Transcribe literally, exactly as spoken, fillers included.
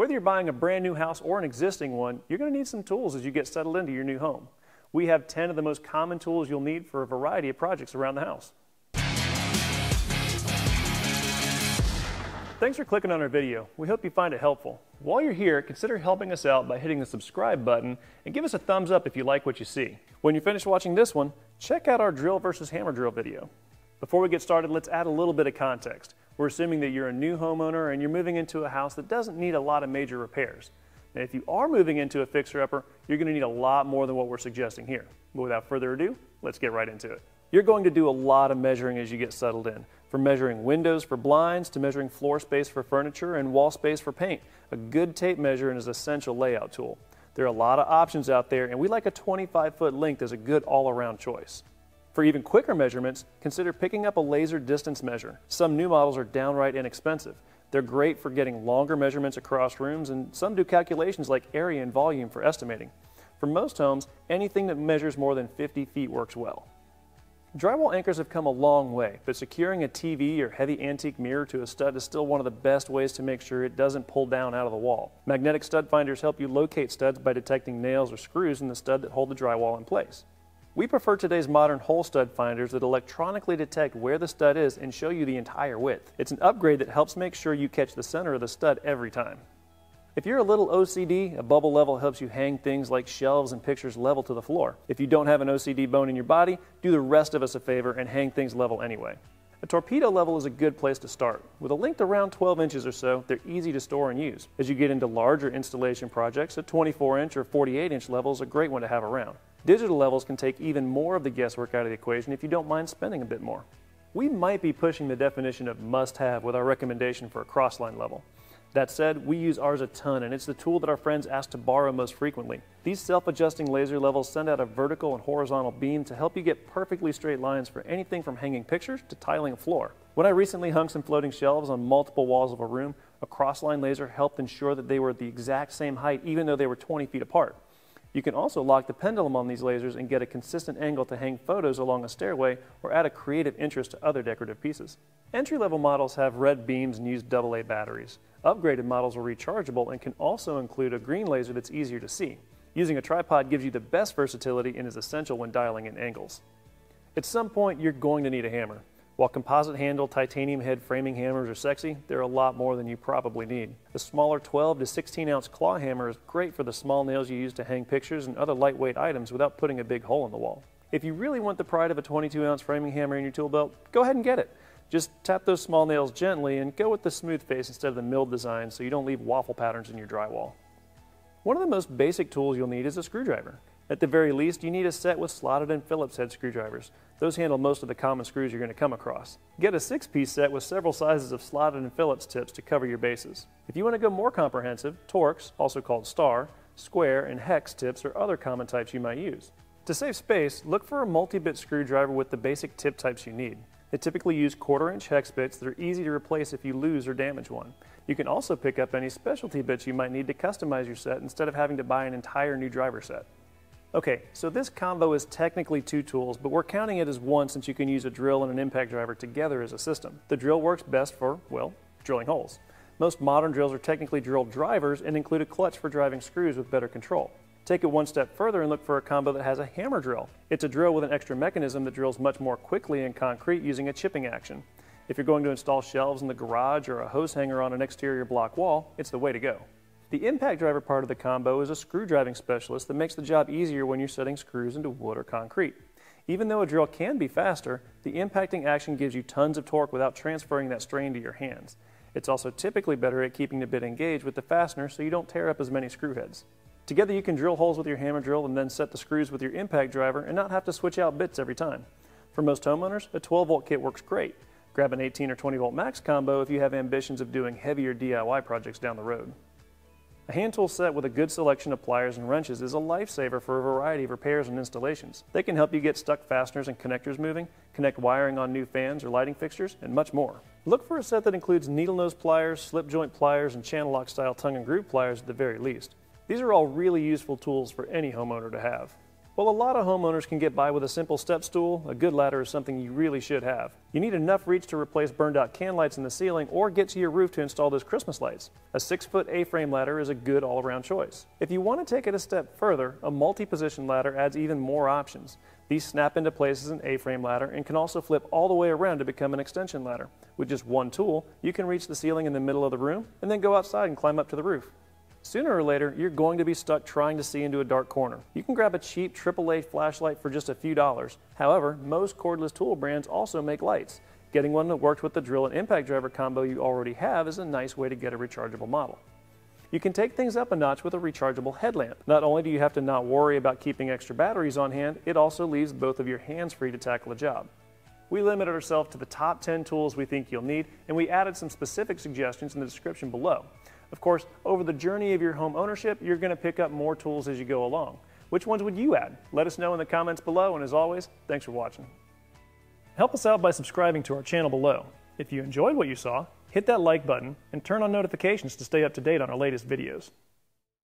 Whether you're buying a brand new house or an existing one, you're going to need some tools as you get settled into your new home. We have ten of the most common tools you'll need for a variety of projects around the house. Thanks for clicking on our video. We hope you find it helpful. While you're here, consider helping us out by hitting the subscribe button and give us a thumbs up if you like what you see. When you're finished watching this one, check out our drill versus hammer drill video. Before we get started, let's add a little bit of context. We're assuming that you're a new homeowner and you're moving into a house that doesn't need a lot of major repairs. Now, if you are moving into a fixer-upper, you're going to need a lot more than what we're suggesting here. But without further ado, let's get right into it. You're going to do a lot of measuring as you get settled in, from measuring windows for blinds to measuring floor space for furniture and wall space for paint. A good tape measure is an essential layout tool. There are a lot of options out there, and we like a twenty-five foot length as a good all-around choice. For even quicker measurements, consider picking up a laser distance measure. Some new models are downright inexpensive. They're great for getting longer measurements across rooms, and some do calculations like area and volume for estimating. For most homes, anything that measures more than fifty feet works well. Drywall anchors have come a long way, but securing a T V or heavy antique mirror to a stud is still one of the best ways to make sure it doesn't pull down out of the wall. Magnetic stud finders help you locate studs by detecting nails or screws in the stud that hold the drywall in place. We prefer today's modern hole stud finders that electronically detect where the stud is and show you the entire width. It's an upgrade that helps make sure you catch the center of the stud every time. If you're a little O C D, a bubble level helps you hang things like shelves and pictures level to the floor. If you don't have an O C D bone in your body, do the rest of us a favor and hang things level anyway. A torpedo level is a good place to start. With a length around twelve inches or so, they're easy to store and use. As you get into larger installation projects, a twenty-four inch or forty-eight inch level is a great one to have around. Digital levels can take even more of the guesswork out of the equation if you don't mind spending a bit more. We might be pushing the definition of must-have with our recommendation for a crossline level. That said, we use ours a ton, and it's the tool that our friends ask to borrow most frequently. These self-adjusting laser levels send out a vertical and horizontal beam to help you get perfectly straight lines for anything from hanging pictures to tiling a floor. When I recently hung some floating shelves on multiple walls of a room, a crossline laser helped ensure that they were at the exact same height even though they were twenty feet apart. You can also lock the pendulum on these lasers and get a consistent angle to hang photos along a stairway or add a creative interest to other decorative pieces. Entry-level models have red beams and use double A batteries. Upgraded models are rechargeable and can also include a green laser that's easier to see. Using a tripod gives you the best versatility and is essential when dialing in angles. At some point, you're going to need a hammer. While composite handle, titanium head framing hammers are sexy, they're a lot more than you probably need. The smaller twelve to sixteen ounce claw hammer is great for the small nails you use to hang pictures and other lightweight items without putting a big hole in the wall. If you really want the pride of a twenty-two ounce framing hammer in your tool belt, go ahead and get it. Just tap those small nails gently and go with the smooth face instead of the milled design so you don't leave waffle patterns in your drywall. One of the most basic tools you'll need is a screwdriver. At the very least, you need a set with slotted and Phillips head screwdrivers. Those handle most of the common screws you're going to come across. Get a six-piece set with several sizes of slotted and Phillips tips to cover your bases. If you want to go more comprehensive, Torx, also called star, square, and hex tips are other common types you might use. To save space, look for a multi-bit screwdriver with the basic tip types you need. They typically use quarter-inch hex bits that are easy to replace if you lose or damage one. You can also pick up any specialty bits you might need to customize your set instead of having to buy an entire new driver set. Okay, so this combo is technically two tools, but we're counting it as one since you can use a drill and an impact driver together as a system. The drill works best for, well, drilling holes. Most modern drills are technically drill drivers and include a clutch for driving screws with better control. Take it one step further and look for a combo that has a hammer drill. It's a drill with an extra mechanism that drills much more quickly in concrete using a chipping action. If you're going to install shelves in the garage or a hose hanger on an exterior block wall, it's the way to go. The impact driver part of the combo is a screw driving specialist that makes the job easier when you're setting screws into wood or concrete. Even though a drill can be faster, the impacting action gives you tons of torque without transferring that strain to your hands. It's also typically better at keeping the bit engaged with the fastener so you don't tear up as many screw heads. Together you can drill holes with your hammer drill and then set the screws with your impact driver and not have to switch out bits every time. For most homeowners, a twelve volt kit works great. Grab an eighteen or twenty volt max combo if you have ambitions of doing heavier D I Y projects down the road. A hand tool set with a good selection of pliers and wrenches is a lifesaver for a variety of repairs and installations. They can help you get stuck fasteners and connectors moving, connect wiring on new fans or lighting fixtures, and much more. Look for a set that includes needle nose pliers, slip joint pliers, and channel lock style tongue and groove pliers at the very least. These are all really useful tools for any homeowner to have. Well, a lot of homeowners can get by with a simple step stool. A good ladder is something you really should have. You need enough reach to replace burned out can lights in the ceiling or get to your roof to install those Christmas lights. A six-foot A-frame ladder is a good all-around choice. If you want to take it a step further, a multi-position ladder adds even more options. These snap into place as an A-frame ladder and can also flip all the way around to become an extension ladder. With just one tool, you can reach the ceiling in the middle of the room and then go outside and climb up to the roof. Sooner or later, you're going to be stuck trying to see into a dark corner. You can grab a cheap triple A flashlight for just a few dollars. However, most cordless tool brands also make lights. Getting one that works with the drill and impact driver combo you already have is a nice way to get a rechargeable model. You can take things up a notch with a rechargeable headlamp. Not only do you have to not worry about keeping extra batteries on hand, it also leaves both of your hands free to tackle a job. We limited ourselves to the top ten tools we think you'll need, and we added some specific suggestions in the description below. Of course, over the journey of your home ownership, you're going to pick up more tools as you go along. Which ones would you add? Let us know in the comments below, and as always, thanks for watching. Help us out by subscribing to our channel below. If you enjoyed what you saw, hit that like button and turn on notifications to stay up to date on our latest videos.